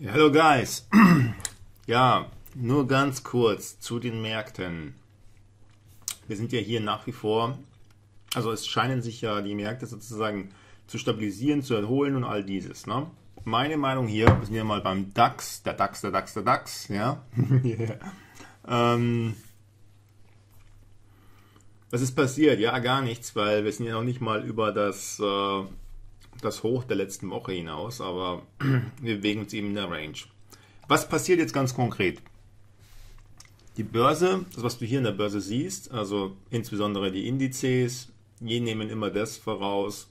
Hello guys, ja, nur ganz kurz zu den Märkten. Wir sind ja hier nach wie vor, also es scheinen sich ja die Märkte sozusagen zu stabilisieren, zu erholen und all dieses, ne? Meine Meinung hier, wir sind ja mal beim DAX, der DAX, ja. Yeah. Was ist passiert? Ja, gar nichts, weil wir sind ja noch nicht mal über das Hoch der letzten Woche hinaus, aber wir bewegen uns eben in der Range. Was passiert jetzt ganz konkret? Die Börse, das was du hier in der Börse siehst, also insbesondere die Indizes, die nehmen immer das voraus,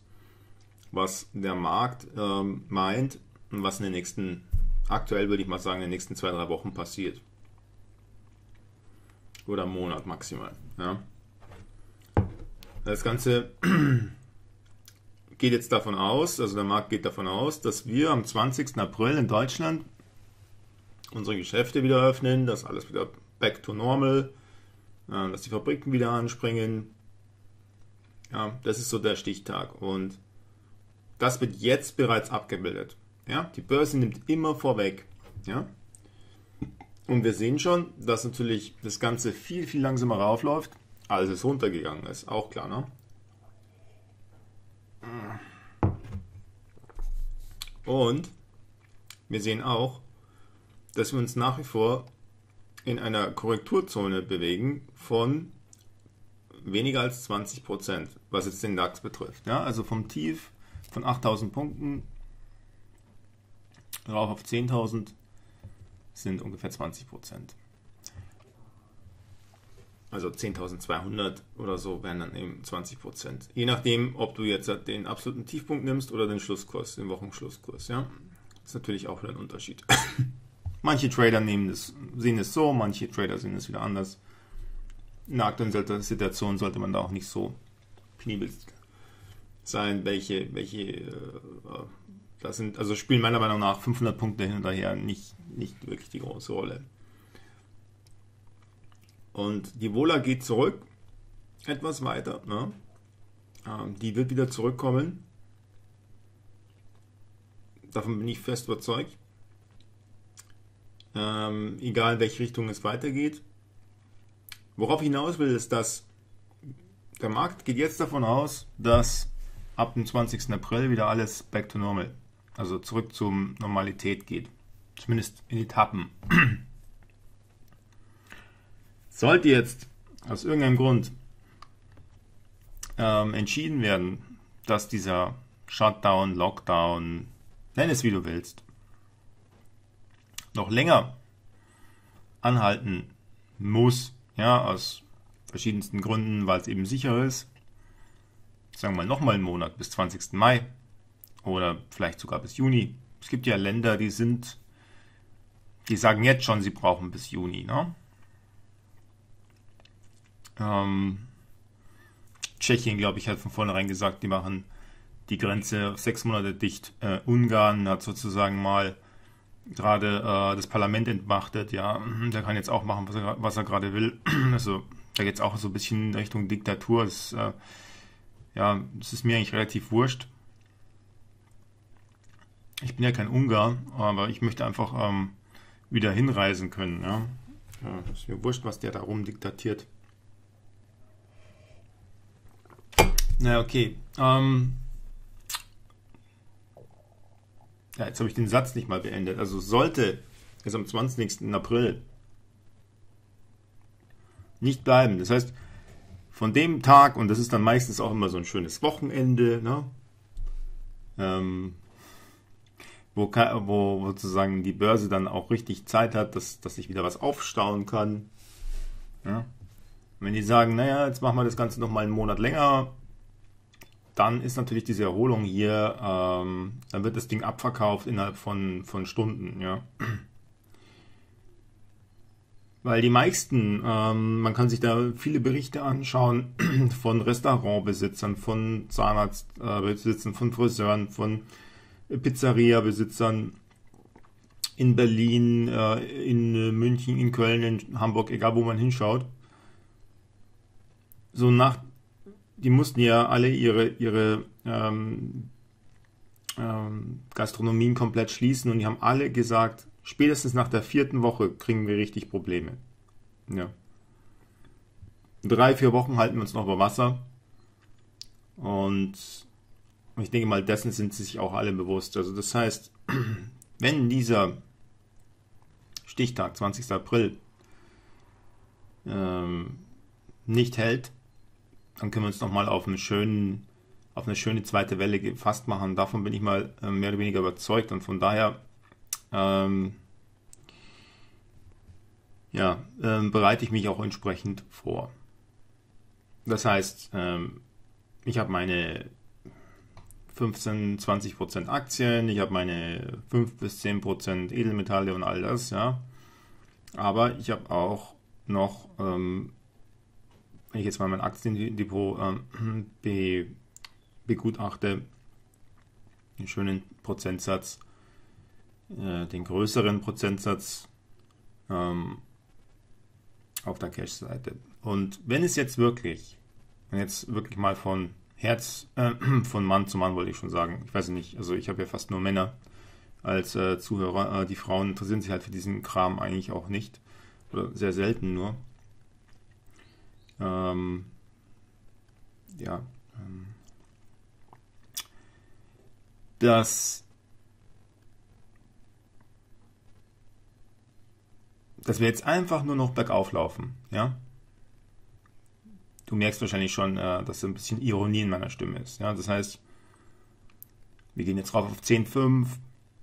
was der Markt meint und was in den nächsten, aktuell würde ich mal sagen, in den nächsten 2-3 Wochen passiert. Oder einen Monat maximal. Ja. Das Ganze geht jetzt davon aus, also der Markt geht davon aus, dass wir am 20. April in Deutschland unsere Geschäfte wieder öffnen, dass alles wieder back to normal, dass die Fabriken wieder anspringen. Ja, das ist so der Stichtag und das wird jetzt bereits abgebildet. Ja, die Börse nimmt immer vorweg. Ja? Und wir sehen schon, dass natürlich das Ganze viel, viel langsamer raufläuft, als es runtergegangen ist. Auch klar, ne? Und wir sehen auch, dass wir uns nach wie vor in einer Korrekturzone bewegen von weniger als 20%, was jetzt den DAX betrifft. Ja, also vom Tief von 8.000 Punkten rauf auf 10.000 sind ungefähr 20%. Also 10.200 oder so wären dann eben 20%. Je nachdem, ob du jetzt den absoluten Tiefpunkt nimmst oder den Schlusskurs, den Wochenschlusskurs. Ja? Das ist natürlich auch ein Unterschied. Manche Trader sehen es so, manche Trader sehen es wieder anders. In der aktuellen Situation sollte man da auch nicht so penibel sein, das sind, also spielen meiner Meinung nach 500 Punkte hin und her nicht wirklich die große Rolle. Und die Vola geht zurück, etwas weiter, ne? Die wird wieder zurückkommen. Davon bin ich fest überzeugt. Egal in welche Richtung es weitergeht. Worauf ich hinaus will, ist, dass der Markt geht jetzt davon aus, dass ab dem 20. April wieder alles back to normal, also zurück zur Normalität geht. Zumindest in Etappen. Sollte jetzt aus irgendeinem Grund entschieden werden, dass dieser Shutdown, Lockdown, nenn es wie du willst, noch länger anhalten muss, ja, aus verschiedensten Gründen, weil es eben sicher ist, sagen wir mal nochmal einen Monat bis 20. Mai oder vielleicht sogar bis Juni. Es gibt ja Länder, die sagen jetzt schon, sie brauchen bis Juni, ne? Tschechien, glaube ich, hat von vornherein gesagt, die machen die Grenze auf 6 Monate dicht. Ungarn hat sozusagen mal gerade das Parlament entmachtet. Ja, der kann jetzt auch machen, was er gerade will. Also da geht es auch so ein bisschen in Richtung Diktatur. Das ist mir eigentlich relativ wurscht. Ich bin ja kein Ungar, aber ich möchte einfach wieder hinreisen können. Ja? Ja, ist mir wurscht, was der da rumdiktatiert. Na okay, jetzt habe ich den Satz nicht mal beendet. Also sollte es am 20. April nicht bleiben. Das heißt, von dem Tag, und das ist dann meistens auch immer so ein schönes Wochenende, ne? Wo sozusagen die Börse dann auch richtig Zeit hat, dass sich wieder was aufstauen kann. Ja? Wenn die sagen, naja, jetzt machen wir das Ganze nochmal einen Monat länger, dann ist natürlich diese Erholung hier, dann wird das Ding abverkauft innerhalb von Stunden, ja. Weil die meisten, man kann sich da viele Berichte anschauen von Restaurantbesitzern, von Zahnarztbesitzern, von Friseuren, von Pizzeria-Besitzern in Berlin, in München, in Köln, in Hamburg, egal wo man hinschaut. Die mussten ja alle ihre Gastronomien komplett schließen, und die haben alle gesagt, spätestens nach der 4. Woche kriegen wir richtig Probleme. Ja. 3, 4 Wochen halten wir uns noch über Wasser, und ich denke mal, dessen sind sie sich auch alle bewusst. Also das heißt, wenn dieser Stichtag 20. April nicht hält, dann können wir uns nochmal auf eine schöne zweite Welle gefasst machen. Davon bin ich mal mehr oder weniger überzeugt, und von daher bereite ich mich auch entsprechend vor. Das heißt, ich habe meine 15–20% Aktien, ich habe meine 5–10% Edelmetalle und all das, ja. Aber ich habe auch noch, wenn ich jetzt mal mein Aktiendepot begutachte, einen schönen Prozentsatz, den größeren Prozentsatz auf der Cash-Seite. Und wenn es jetzt wirklich, mal von Herz, von Mann zu Mann wollte ich schon sagen, ich weiß nicht, also ich habe ja fast nur Männer als Zuhörer, die Frauen interessieren sich halt für diesen Kram eigentlich auch nicht, oder sehr selten nur. Dass wir jetzt einfach nur noch bergauf laufen, ja. Du merkst wahrscheinlich schon, dass ein bisschen Ironie in meiner Stimme ist. Ja? Das heißt, wir gehen jetzt rauf auf 10,5.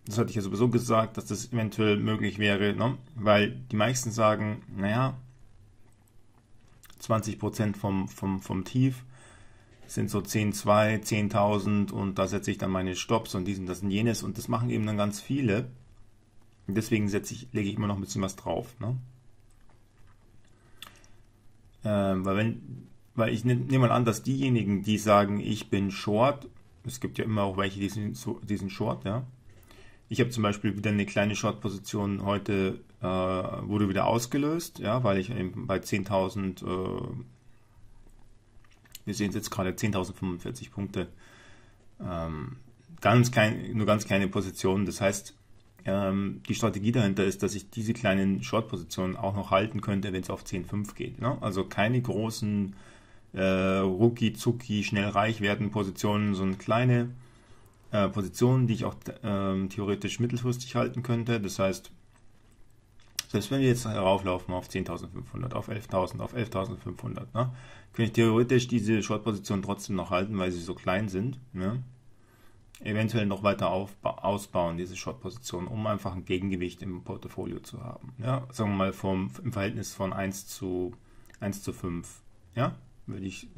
Das hatte ich ja sowieso gesagt, dass das eventuell möglich wäre, ne? Weil die meisten sagen, naja, 20% vom Tief sind so 10,2, 10.000, und da setze ich dann meine Stops und diesen, das und jenes, und das machen eben dann ganz viele. Und deswegen lege ich immer noch ein bisschen was drauf. Ne? Weil ich nehme mal an, dass diejenigen, die sagen, ich bin short, es gibt ja immer auch welche, die sind short, ja. Ich habe zum Beispiel wieder eine kleine Short-Position heute, wurde wieder ausgelöst, ja, weil ich eben bei 10.000, wir sehen es jetzt gerade, 10.045 Punkte, nur ganz kleine Positionen. Das heißt, die Strategie dahinter ist, dass ich diese kleinen Short-Positionen auch noch halten könnte, wenn es auf 10,5 geht. Ne? Also keine großen rucki-zucki, schnell reich werden Positionen, sondern kleine Positionen, die ich auch theoretisch mittelfristig halten könnte. Das heißt, selbst wenn wir jetzt rauflaufen auf 10.500, auf 11.000, auf 11.500, ne, kann ich theoretisch diese Short-Positionen trotzdem noch halten, weil sie so klein sind. Ne? Eventuell noch weiter ausbauen, diese Short-Position, um einfach ein Gegengewicht im Portfolio zu haben. Ja, sagen wir mal im Verhältnis von 1 zu 5. Ja,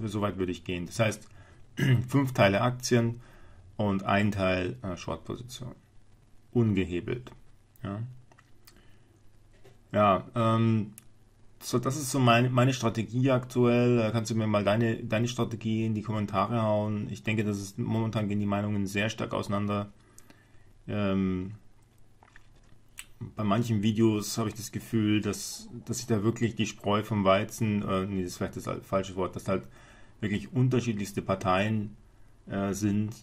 so weit würde ich gehen. Das heißt, 5 Teile Aktien und ein Teil Short-Position. Ungehebelt. Ja, so, das ist so meine Strategie aktuell. Kannst du mir mal deine Strategie in die Kommentare hauen? Ich denke, momentan gehen die Meinungen sehr stark auseinander. Bei manchen Videos habe ich das Gefühl, dass sich da wirklich die Spreu vom Weizen, nee, das ist vielleicht das falsche Wort, dass halt wirklich unterschiedlichste Parteien sind,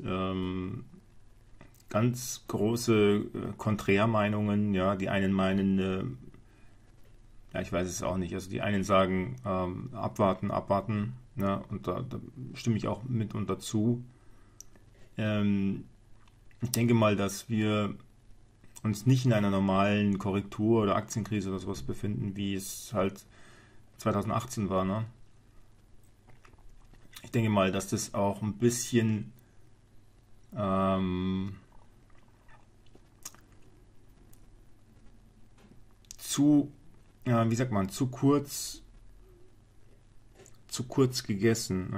ganz große Konträrmeinungen, ja, die einen meinen, ja, ich weiß es auch nicht. Also die einen sagen, abwarten, abwarten. Ja, und da stimme ich auch mitunter zu. Ich denke mal, dass wir uns nicht in einer normalen Korrektur oder Aktienkrise oder sowas befinden, wie es halt 2018 war. Ne? Ich denke mal, dass das auch ein bisschen zu kurz, gegessen.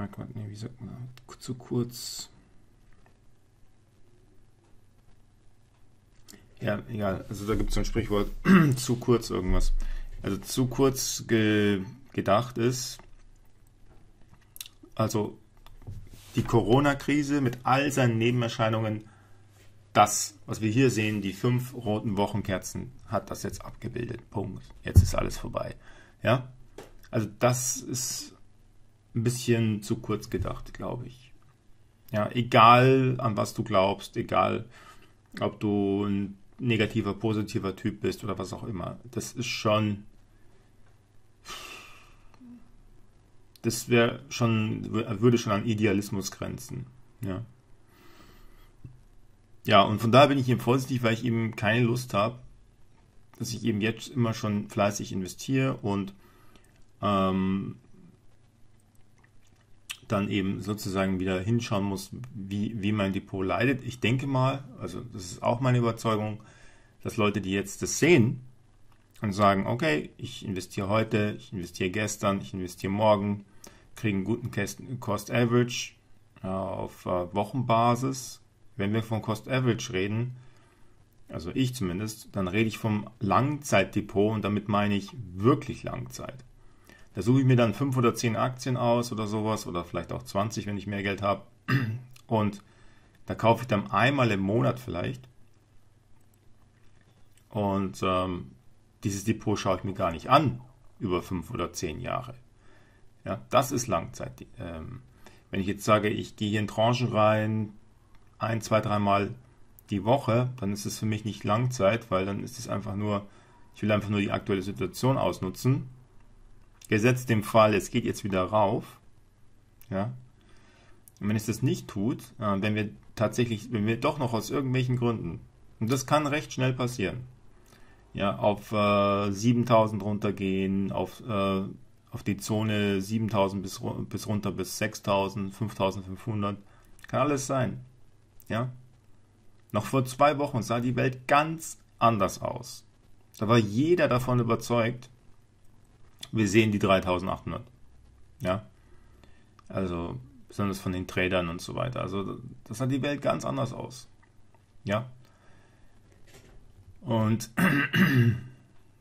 Ja, egal, also da gibt es so ein Sprichwort, zu kurz irgendwas. Also zu kurz gedacht ist, also die Corona-Krise mit all seinen Nebenerscheinungen, das, was wir hier sehen, die 5 roten Wochenkerzen, hat das jetzt abgebildet. Punkt. Jetzt ist alles vorbei. Ja? Also das ist ein bisschen zu kurz gedacht, glaube ich. Ja, egal an was du glaubst, egal ob du ein negativer, positiver Typ bist oder was auch immer. Das ist schon, das wäre schon, würde schon an Idealismus grenzen. Ja. Ja, und von daher bin ich eben vorsichtig, weil ich eben keine Lust habe, dass ich eben jetzt immer schon fleißig investiere und dann eben sozusagen wieder hinschauen muss, wie mein Depot leidet. Ich denke mal, also das ist auch meine Überzeugung, dass Leute, die jetzt das sehen und sagen, okay, ich investiere heute, ich investiere gestern, ich investiere morgen, kriegen einen guten Cost-Average auf Wochenbasis. Wenn wir von Cost Average reden, also ich zumindest, dann rede ich vom Langzeitdepot und damit meine ich wirklich Langzeit. Da suche ich mir dann 5 oder 10 Aktien aus oder sowas oder vielleicht auch 20, wenn ich mehr Geld habe. Und da kaufe ich dann einmal im Monat vielleicht. Und dieses Depot schaue ich mir gar nicht an über 5 oder 10 Jahre. Ja, das ist Langzeit. Wenn ich jetzt sage, ich gehe hier in Tranchen rein, 1, 2, 3 Mal die Woche, dann ist es für mich nicht Langzeit, weil dann ist es einfach nur, ich will einfach nur die aktuelle Situation ausnutzen. Gesetzt dem Fall, es geht jetzt wieder rauf. Ja. Und wenn es das nicht tut, wenn wir doch noch aus irgendwelchen Gründen, und das kann recht schnell passieren, ja, auf 7.000 runtergehen, auf die Zone 7.000 bis runter bis 6.000, 5.500, kann alles sein. Ja. Noch vor 2 Wochen sah die Welt ganz anders aus. Da war jeder davon überzeugt, wir sehen die 3.800. Ja. Also, besonders von den Tradern und so weiter. Also, das sah die Welt ganz anders aus. Ja. Und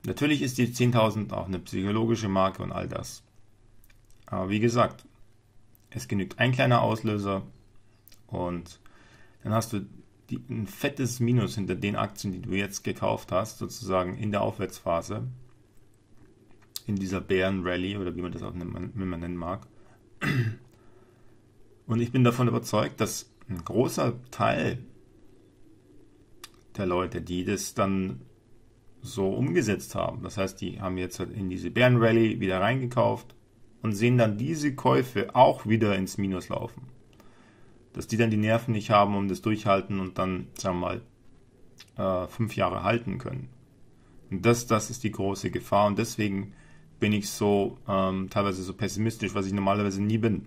natürlich ist die 10.000 auch eine psychologische Marke und all das. Aber wie gesagt, es genügt ein kleiner Auslöser und dann hast du ein fettes Minus hinter den Aktien, die du jetzt gekauft hast, sozusagen in der Aufwärtsphase, in dieser Bären-Rally oder wie man das auch nennen mag. Und ich bin davon überzeugt, dass ein großer Teil der Leute, die das dann so umgesetzt haben, das heißt, die haben jetzt in diese Bären-Rally wieder reingekauft und sehen dann diese Käufe auch wieder ins Minus laufen. Dass die dann die Nerven nicht haben, um das durchhalten und dann, sagen wir mal, 5 Jahre halten können. Und das ist die große Gefahr und deswegen bin ich so teilweise so pessimistisch, was ich normalerweise nie bin.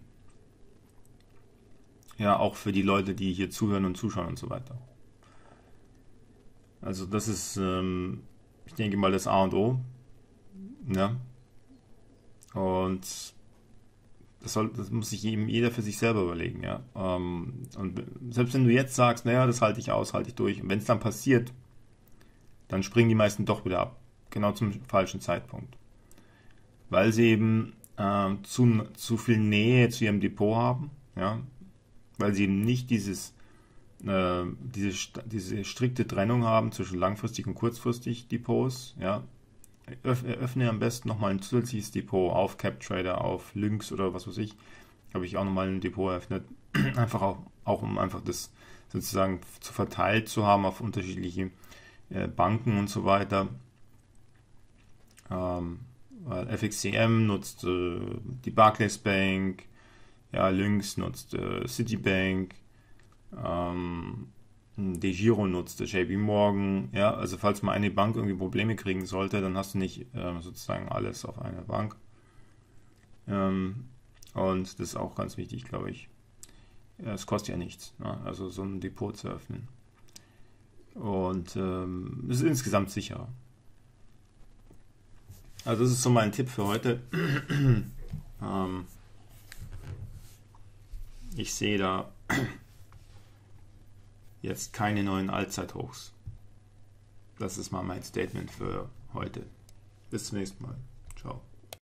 Ja, auch für die Leute, die hier zuhören und zuschauen und so weiter. Also das ist, ich denke mal, das A und O. Ja. Und das muss sich eben jeder für sich selber überlegen, ja. Und selbst wenn du jetzt sagst, naja, das halte ich aus, halte ich durch, und wenn es dann passiert, dann springen die meisten doch wieder ab. Genau zum falschen Zeitpunkt. Weil sie eben zu viel Nähe zu ihrem Depot haben, ja. Weil sie eben nicht diese strikte Trennung haben zwischen langfristig und kurzfristig Depots, ja. Eröffne am besten nochmal ein zusätzliches Depot auf CapTrader, auf Lynx oder was weiß ich. Habe ich auch nochmal ein Depot eröffnet. Einfach auch um einfach das sozusagen zu verteilt zu haben auf unterschiedliche Banken und so weiter. Weil FXCM nutzt die Barclays Bank, ja, Lynx nutzt Citibank, De Giro nutzt, JB morgen, ja, also falls mal eine Bank irgendwie Probleme kriegen sollte, dann hast du nicht sozusagen alles auf einer Bank. Und das ist auch ganz wichtig, glaube ich. Es kostet ja nichts, ne? Also so ein Depot zu öffnen. Und es ist insgesamt sicherer. Also das ist so mein Tipp für heute. Ich sehe da jetzt keine neuen Allzeithochs. Das ist mal mein Statement für heute. Bis zum nächsten Mal.